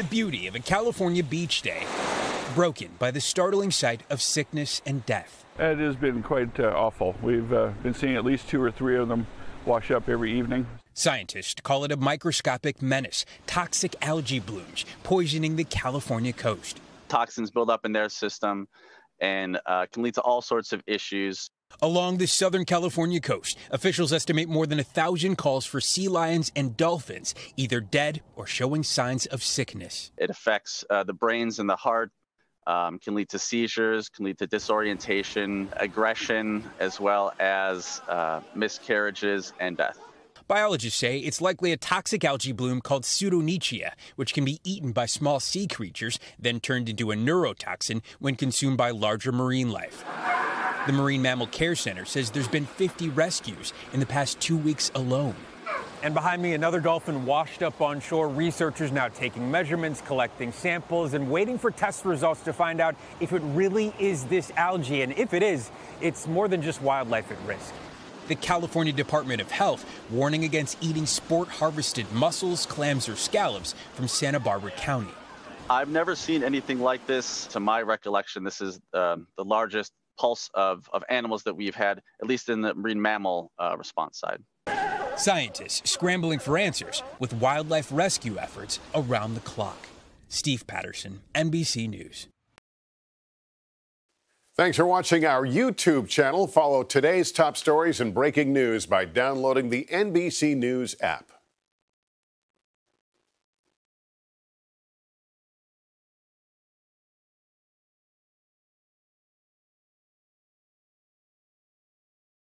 the beauty of a California beach day, broken by the startling sight of sickness and death. It has been quite awful. We've been seeing at least 2 or 3 of them wash up every evening. Scientists call it a microscopic menace, toxic algae blooms poisoning the California coast. Toxins build up in their system and can lead to all sorts of issues. Along the Southern California coast, officials estimate more than 1,000 calls for sea lions and dolphins, either dead or showing signs of sickness. It affects the brains and the heart, can lead to seizures, can lead to disorientation, aggression, as well as miscarriages and death. Biologists say it's likely a toxic algae bloom called Pseudo-nitzschia, which can be eaten by small sea creatures, then turned into a neurotoxin when consumed by larger marine life. The Marine Mammal Care Center says there's been 50 rescues in the past 2 weeks alone. And behind me, another dolphin washed up on shore. Researchers now taking measurements, collecting samples, and waiting for test results to find out if it really is this algae. And if it is, it's more than just wildlife at risk. The California Department of Health warning against eating sport-harvested mussels, clams, or scallops from Santa Barbara County. I've never seen anything like this. To my recollection, this is the largest pulse of animals that we've had, at least in the marine mammal response side. Scientists scrambling for answers with wildlife rescue efforts around the clock. Steve Patterson, NBC News. Thanks for watching our YouTube channel. Follow today's top stories and breaking news by downloading the NBC News app.